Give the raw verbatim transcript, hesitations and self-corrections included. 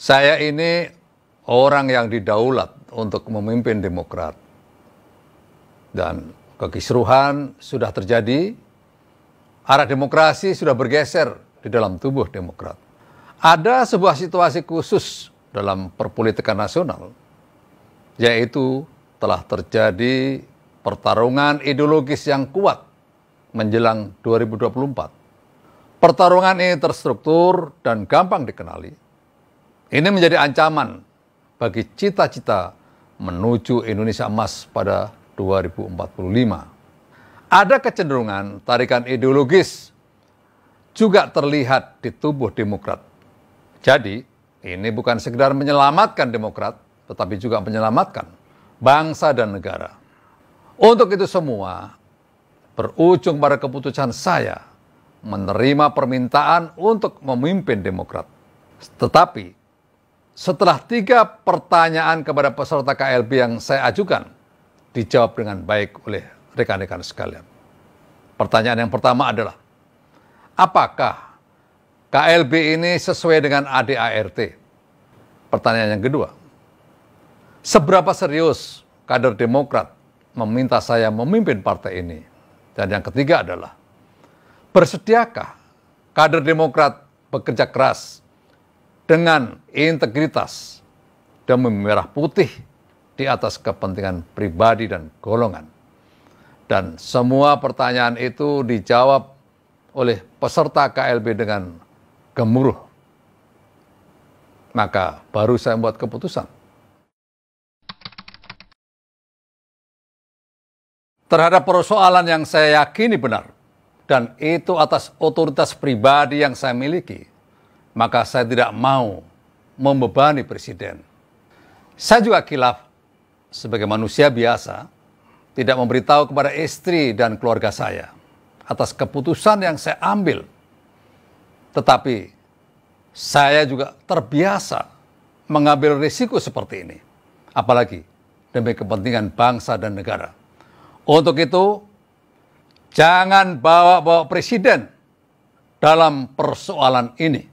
Saya ini orang yang didaulat untuk memimpin Demokrat. Dan kekisruhan sudah terjadi, arah demokrasi sudah bergeser di dalam tubuh Demokrat. Ada sebuah situasi khusus dalam perpolitikan nasional, yaitu telah terjadi pertarungan ideologis yang kuat menjelang dua ribu dua puluh empat. Pertarungan ini terstruktur dan gampang dikenali. Ini menjadi ancaman bagi cita-cita menuju Indonesia emas pada dua ribu empat puluh lima. Ada kecenderungan tarikan ideologis juga terlihat di tubuh Demokrat. Jadi, ini bukan sekedar menyelamatkan Demokrat, tetapi juga menyelamatkan bangsa dan negara. Untuk itu semua, berujung pada keputusan saya menerima permintaan untuk memimpin Demokrat. Tetapi, setelah tiga pertanyaan kepada peserta K L B yang saya ajukan, dijawab dengan baik oleh rekan-rekan sekalian. Pertanyaan yang pertama adalah, apakah K L B ini sesuai dengan A D A R T? Pertanyaan yang kedua, seberapa serius kader Demokrat meminta saya memimpin partai ini? Dan yang ketiga adalah, bersediakah kader Demokrat bekerja keras dengan integritas demi merah putih di atas kepentingan pribadi dan golongan? Dan semua pertanyaan itu dijawab oleh peserta K L B dengan gemuruh. Maka baru saya membuat keputusan. Terhadap persoalan yang saya yakini benar, dan itu atas otoritas pribadi yang saya miliki, maka saya tidak mau membebani Presiden. Saya juga khilaf sebagai manusia biasa, tidak memberitahu kepada istri dan keluarga saya atas keputusan yang saya ambil. Tetapi saya juga terbiasa mengambil risiko seperti ini, apalagi demi kepentingan bangsa dan negara. Untuk itu, jangan bawa-bawa Presiden dalam persoalan ini.